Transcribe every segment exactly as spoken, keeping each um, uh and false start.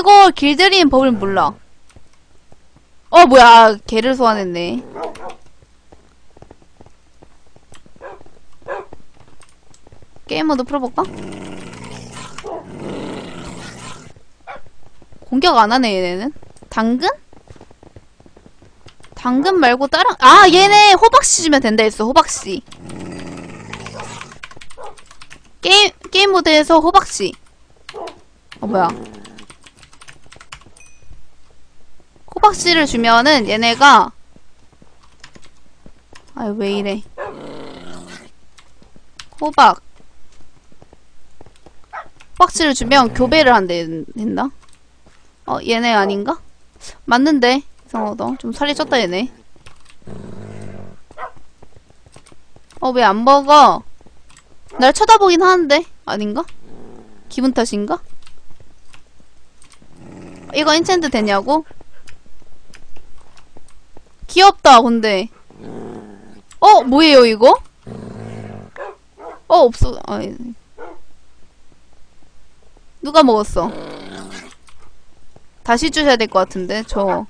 이거 길들이는 법을 몰라. 어 뭐야, 개를 소환했네. 게임 모드 풀어볼까? 공격 안하네 얘네는. 당근? 당근 말고 다른.. 아 얘네 호박씨 주면 된다 했어. 호박씨 게임.. 게임 모드에서 호박씨. 어 뭐야, 호박씨를 주면은 얘네가.. 아유 왜이래. 호박 호박씨를 주면 교배를 한대, 된다? 어, 얘네 아닌가? 맞는데? 이상하다. 좀 살이 쪘다, 얘네. 어, 왜 안 먹어? 날 쳐다보긴 하는데? 아닌가? 기분 탓인가? 이거 인챈트 되냐고? 귀엽다, 근데. 어, 뭐예요, 이거? 어, 없어. 아, 누가 먹었어? 다시 주셔야 될 것 같은데, 저.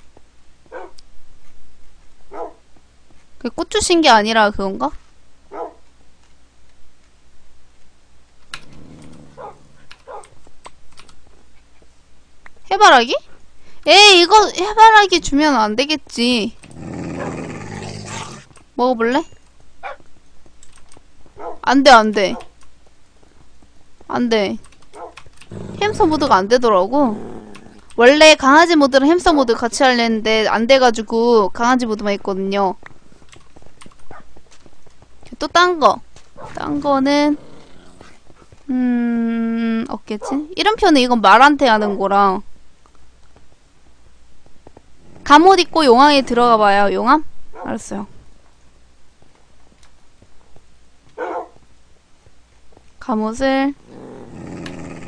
그 꽃 주신 게 아니라 그건가? 해바라기? 에이, 이거 해바라기 주면 안 되겠지. 먹어볼래? 안 돼, 안 돼. 안 돼. 햄스터 모드가 안 되더라고. 원래 강아지 모드랑 햄스터 모드 같이 하려는데 안 돼가지고 강아지 모드만 있거든요. 또 딴 거. 딴 거는, 음, 없겠지? 이름표는 이건 말한테 하는 거랑. 갑옷 입고 용암에 들어가 봐요, 용암? 알았어요. 갑옷을,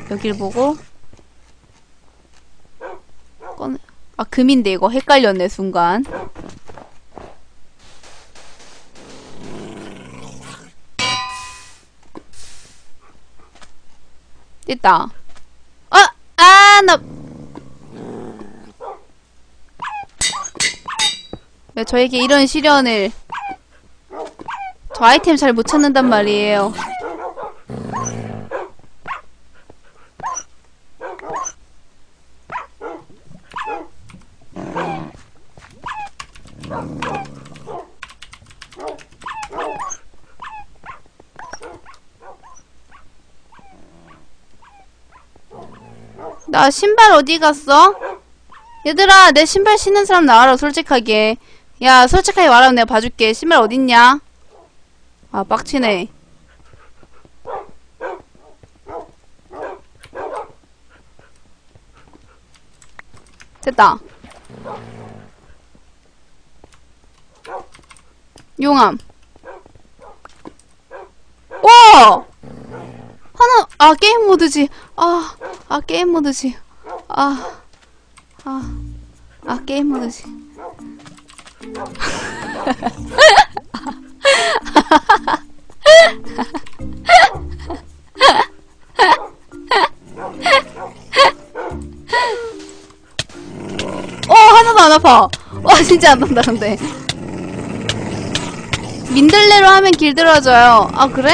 여길 보고 꺼내. 아 금인데 이거 헷갈렸네 순간. 됐다. 어! 아! 나 왜 저에게 이런 시련을. 저 아이템 잘 못 찾는단 말이에요. 나 신발 어디 갔어? 얘들아 내 신발 신는 사람 나와라. 솔직하게. 야 솔직하게 말하면 내가 봐줄게. 신발 어딨냐? 아 빡치네. 됐다. 용암. 오! 하나, 아, 게임 모드지. 아, 아, 게임 모드지. 아, 아, 아, 게임 모드지. 어, 하나도 안 아파. 와, 진짜 안 난다, 근데. 민들레로 하면 길들어져요. 아, 그래?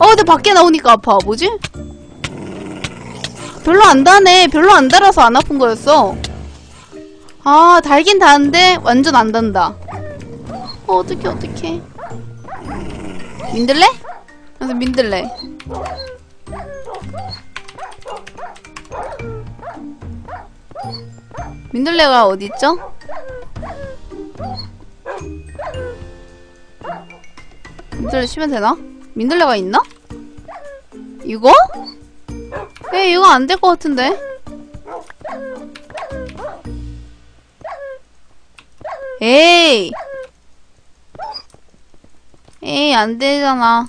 어, 근데 밖에 나오니까 아파. 뭐지? 별로 안 다네. 별로 안 달아서 안 아픈 거였어. 아, 달긴 다는데 완전 안 단다. 어, 어떡해, 어떡해. 민들레? 그래서 민들레. 민들레가 어디 있죠? 민들레 쉬면 되나? 민들레가 있나? 이거? 에이 이거 안 될 것 같은데. 에이 에이 안 되잖아.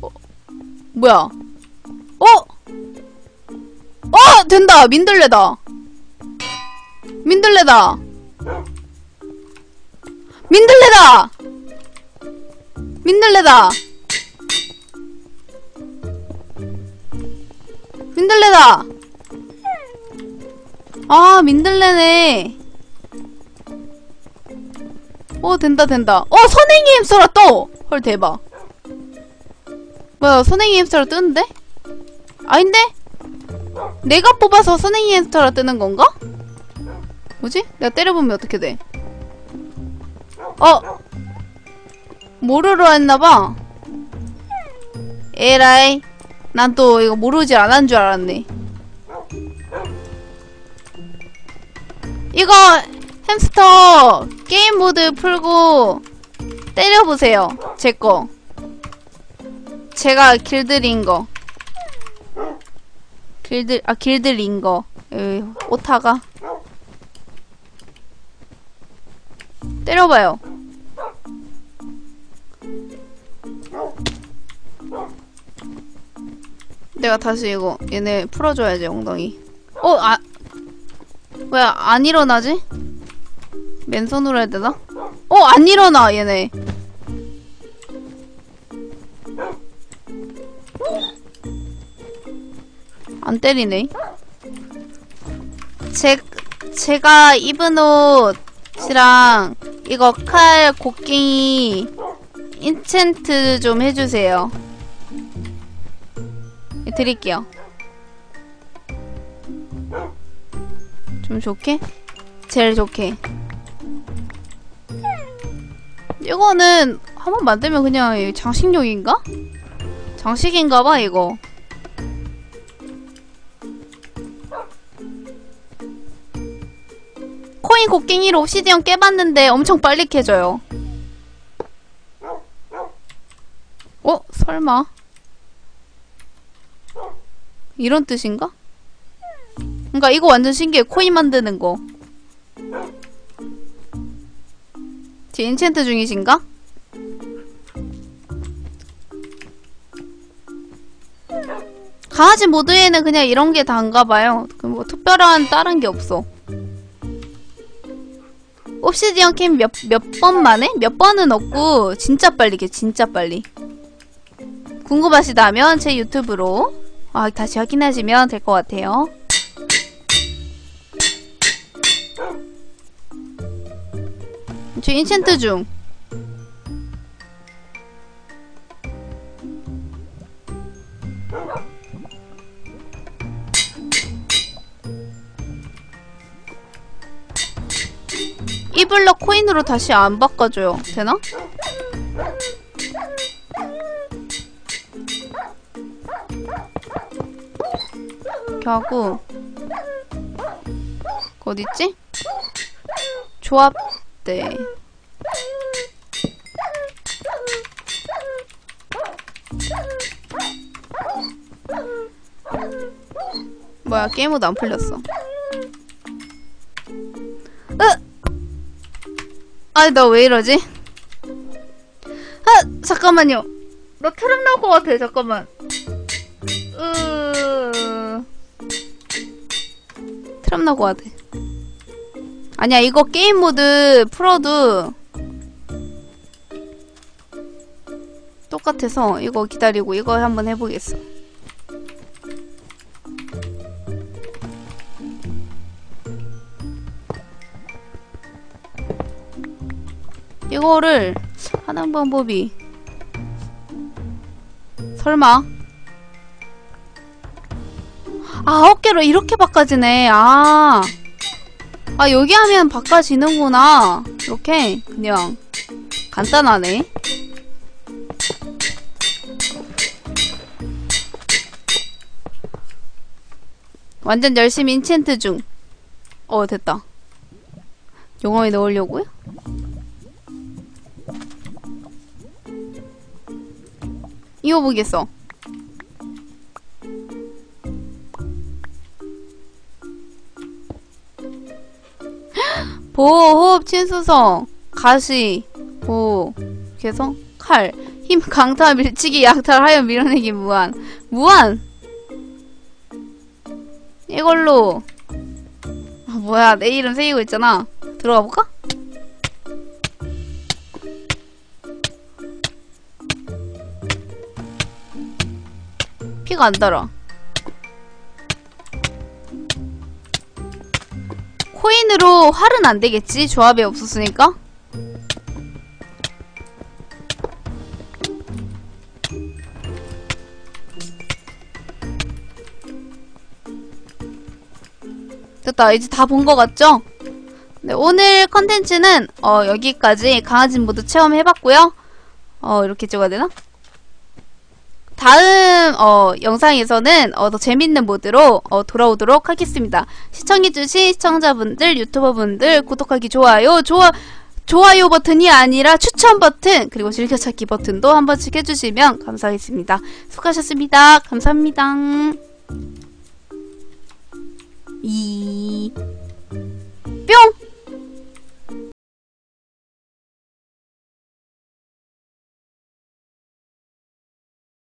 어, 뭐야? 어? 어! 된다! 민들레다! 민들레다! 민들레다! 민들레다! 민들레다! 민들레다! 아, 민들레네. 어, 된다, 된다. 어, 선행이 햄스터라 떠! 헐, 대박. 뭐야, 선행이 햄스터라 뜨는데? 아닌데? 내가 뽑아서 선행이 햄스터라 뜨는 건가? 뭐지? 내가 때려보면 어떻게 돼? 어! 모르러 했나봐. 에라이. 난 또 이거 모르질 않은 줄 알았네. 이거 햄스터 게임 모드 풀고 때려보세요. 제 거. 제가 길들인 거. 길들, 아, 길들인 거. 에이, 오타가. 때려봐요. 내가 다시 이거 얘네 풀어줘야지. 엉덩이. 어? 아! 왜 안 일어나지? 맨손으로 해야 되나? 어! 안 일어나! 얘네 안 때리네. 제, 제가 입은 옷이랑 이거 칼 곡괭이 인챈트 좀 해주세요. 드릴게요. 좀 좋게? 제일 좋게. 이거는 한번 만들면 그냥 장식용인가? 장식인가봐 이거. 코인 곡괭이로 옵시디언 깨봤는데 엄청 빨리 캐져요. 어? 설마? 이런 뜻인가? 그니까 이거 완전 신기해. 코인 만드는 거. 지금 인챈트 중이신가? 강아지 모드에는 그냥 이런 게 다인가봐요. 뭐 특별한 다른 게 없어. 옵시디언 캠 몇, 몇 번 만에? 몇 번은 없고 진짜 빨리 게 진짜 빨리. 궁금하시다면 제 유튜브로 아, 다시 확인하시면 될 것 같아요. 저 인챈트 중. 이 블럭 코인으로 다시 안 바꿔줘요. 되나? 하고 어딨지? 조합대. 뭐야, 게임 모드 안 풀렸어. 으! 아니 나 왜 이러지? 아 잠깐만요. 나 트름 나올 것 같아. 잠깐만. 나고 하대. 아니야, 이거 게임 모드 풀어도 똑같아서 이거 기다리고 이거 한번 해보겠어. 이거를 하는 방법이 설마. 아, 어깨로 이렇게 바꿔지네. 아, 아 여기 하면 바꿔지는구나. 이렇게 그냥 간단하네. 완전 열심히 인챈트 중. 어, 됐다. 용암에 넣으려고요? 이거 보겠어. 보호, 호흡, 친수성, 가시, 보호, 개성, 칼, 힘, 강타, 밀치기, 약탈, 하염, 밀어내기, 무한. 무한! 이걸로. 아, 뭐야, 내 이름 새기고 있잖아. 들어가 볼까? 피가 안 달아. 스킨으로 활은 안 되겠지? 조합이 없었으니까? 됐다. 이제 다 본 것 같죠? 네, 오늘 컨텐츠는 어, 여기까지 강아지 모두 체험해봤고요. 어, 이렇게 찍어야 되나? 다음 어, 영상에서는 어, 더 재밌는 모드로 어, 돌아오도록 하겠습니다. 시청해주신 시청자분들, 유튜버분들 구독하기, 좋아요, 좋아, 좋아요 버튼이 아니라 추천 버튼, 그리고 즐겨찾기 버튼도 한 번씩 해주시면 감사하겠습니다. 수고하셨습니다. 감사합니다. 이... 뿅!